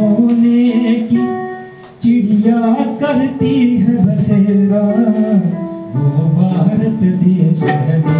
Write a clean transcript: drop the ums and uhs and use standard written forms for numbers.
सोने की चिड़िया करती है बसेरा वो भारत देश है।